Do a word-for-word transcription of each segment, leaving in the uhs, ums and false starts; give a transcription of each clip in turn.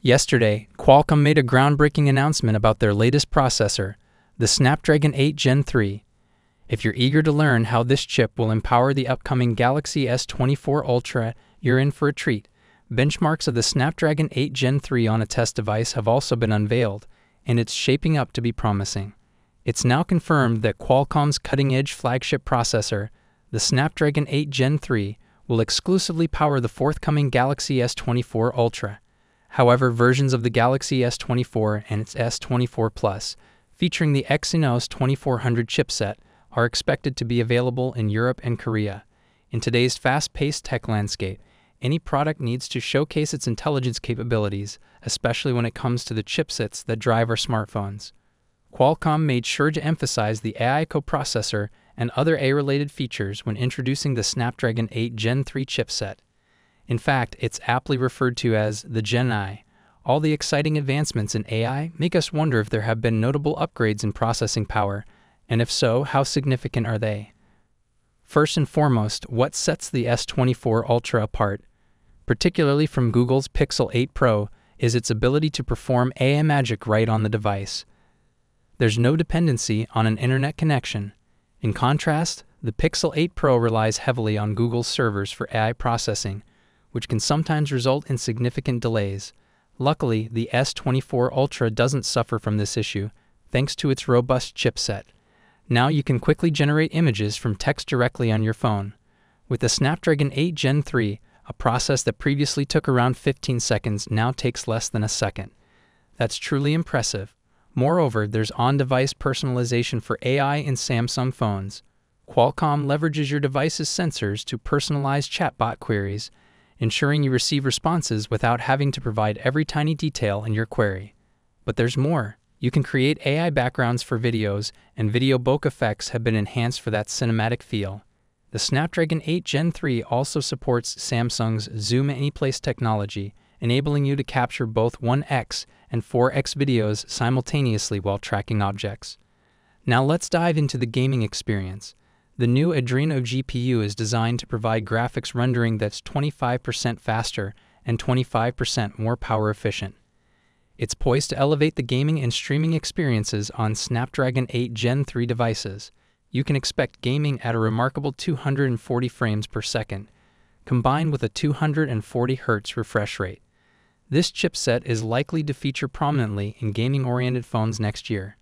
Yesterday, Qualcomm made a groundbreaking announcement about their latest processor, the Snapdragon eight Gen three. If you're eager to learn how this chip will empower the upcoming Galaxy S twenty-four Ultra, you're in for a treat. Benchmarks of the Snapdragon eight Gen three on a test device have also been unveiled, and it's shaping up to be promising. It's now confirmed that Qualcomm's cutting-edge flagship processor, the Snapdragon eight Gen three, will exclusively power the forthcoming Galaxy S twenty-four Ultra. However, versions of the Galaxy S twenty-four and its S twenty-four Plus, featuring the Exynos twenty-four hundred chipset, are expected to be available in Europe and Korea. In today's fast-paced tech landscape, any product needs to showcase its intelligence capabilities, especially when it comes to the chipsets that drive our smartphones. Qualcomm made sure to emphasize the A I coprocessor and other A I-related features when introducing the Snapdragon eight Gen three chipset. In fact, it's aptly referred to as the Gen I. All the exciting advancements in A I make us wonder if there have been notable upgrades in processing power, and if so, how significant are they? First and foremost, what sets the S twenty-four Ultra apart, particularly from Google's Pixel eight Pro, is its ability to perform A I magic right on the device. There's no dependency on an internet connection. In contrast, the Pixel eight Pro relies heavily on Google's servers for A I processing, which can sometimes result in significant delays. Luckily, the S twenty-four Ultra doesn't suffer from this issue, thanks to its robust chipset. Now you can quickly generate images from text directly on your phone. With the Snapdragon eight Gen three, a process that previously took around fifteen seconds now takes less than a second. That's truly impressive. Moreover, there's on-device personalization for A I in Samsung phones. Qualcomm leverages your device's sensors to personalize chatbot queries, ensuring you receive responses without having to provide every tiny detail in your query. But there's more. You can create A I backgrounds for videos, and video bokeh effects have been enhanced for that cinematic feel. The Snapdragon eight Gen three also supports Samsung's Zoom Anyplace technology, enabling you to capture both one X and four X videos simultaneously while tracking objects. Now let's dive into the gaming experience. The new Adreno G P U is designed to provide graphics rendering that's twenty-five percent faster and twenty-five percent more power efficient. It's poised to elevate the gaming and streaming experiences on Snapdragon eight Gen three devices. You can expect gaming at a remarkable two hundred forty frames per second, combined with a two hundred forty hertz refresh rate. This chipset is likely to feature prominently in gaming-oriented phones next year.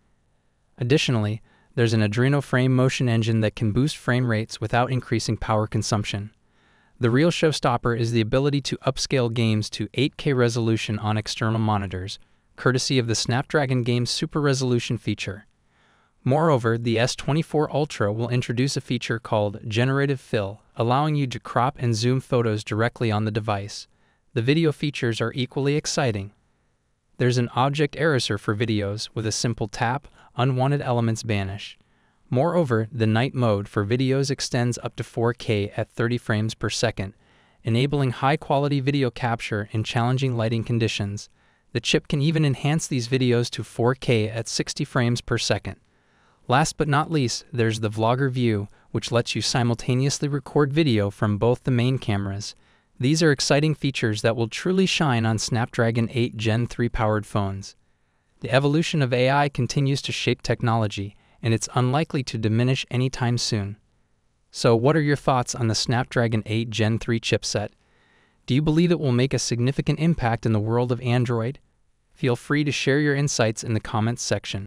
Additionally, there's an Adreno Frame motion engine that can boost frame rates without increasing power consumption. The real showstopper is the ability to upscale games to eight K resolution on external monitors, courtesy of the Snapdragon Game Super Resolution feature. Moreover, the S twenty-four Ultra will introduce a feature called Generative Fill, allowing you to crop and zoom photos directly on the device. The video features are equally exciting. There's an object eraser for videos. With a simple tap, unwanted elements vanish. Moreover, the night mode for videos extends up to four K at thirty frames per second, enabling high-quality video capture in challenging lighting conditions. The chip can even enhance these videos to four K at sixty frames per second. Last but not least, there's the Vlogger View, which lets you simultaneously record video from both the main cameras. These are exciting features that will truly shine on Snapdragon eight Gen three powered phones. The evolution of A I continues to shape technology, and it's unlikely to diminish anytime soon. So what are your thoughts on the Snapdragon eight Gen three chipset? Do you believe it will make a significant impact in the world of Android? Feel free to share your insights in the comments section.